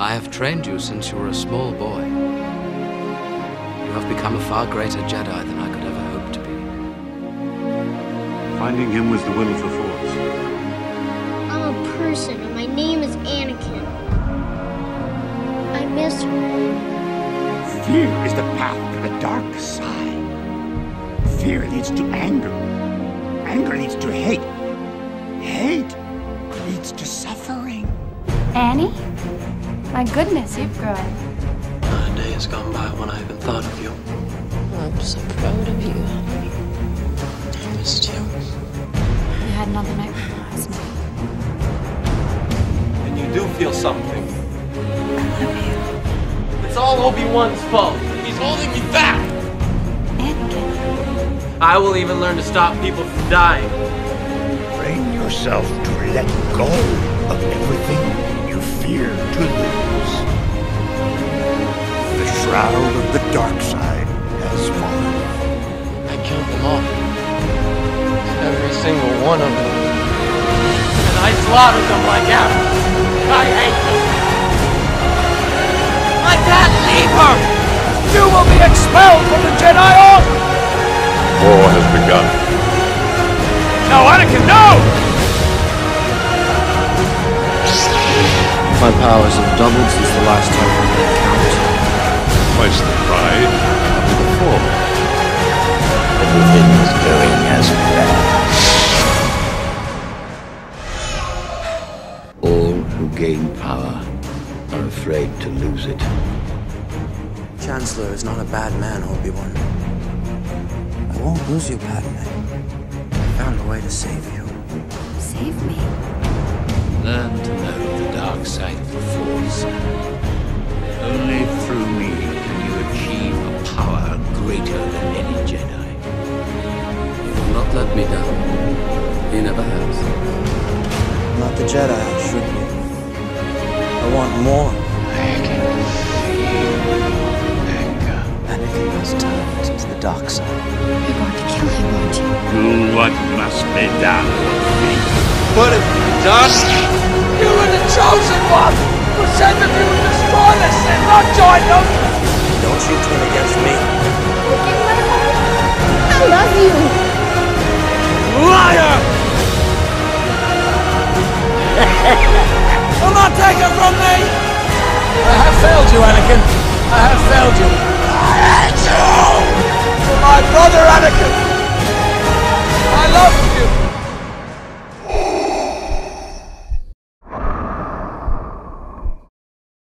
I have trained you since you were a small boy. You have become a far greater Jedi than I could ever hope to be. Finding him was the will of the Force. I'm a person, and my name is Anakin. I miss him. Fear is the path to the dark side. Fear leads to anger. Anger leads to hate. Hate leads to suffering. Annie? My goodness, you've grown. A day has gone by when I haven't thought of you. I'm so proud of you, Annie. I missed you. You had another night with me last night. And you do feel something. I love you. It's all Obi-Wan's fault. He's holding me back! Anakin. I will even learn to stop people from dying. Train yourself to let go of everything you fear to lose. The shroud of the dark side has fallen. I killed them all. Every single one of them. And I slaughtered them like animals. I hate them. I can't leave her! You will be expelled from the Jedi Order! War has begun. No, Anakin, no! My powers have doubled since the last time we made count. Twice the pride of the Force. Everything is going as planned. All who gain power are afraid to lose it. Chancellor is not a bad man, Obi-Wan. I won't lose you, Padmé. I found a way to save you. Save me? Learn to know the dark side of the Force. Only through me can you achieve a power greater than any Jedi. You will not let me down. He never has. Not the Jedi I should be. I want more. I can feel anger. Anakin has turned to the dark side. You're going to kill him, aren't you? Do what must be done with me. Put it in the dust. You were the chosen one! Who said that we would destroy this and not join them! Don't you turn against me. I love you! Liar! Will not take it from me! I have failed you, Anakin. I have failed you. I hate you! My brother Anakin!